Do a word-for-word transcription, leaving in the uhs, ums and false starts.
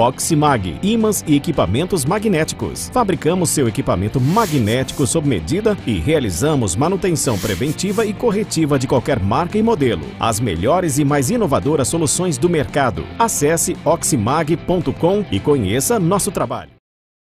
Oximag, ímãs e equipamentos magnéticos. Fabricamos seu equipamento magnético sob medida e realizamos manutenção preventiva e corretiva de qualquer marca e modelo. As melhores e mais inovadoras soluções do mercado. Acesse oximag ponto com e conheça nosso trabalho.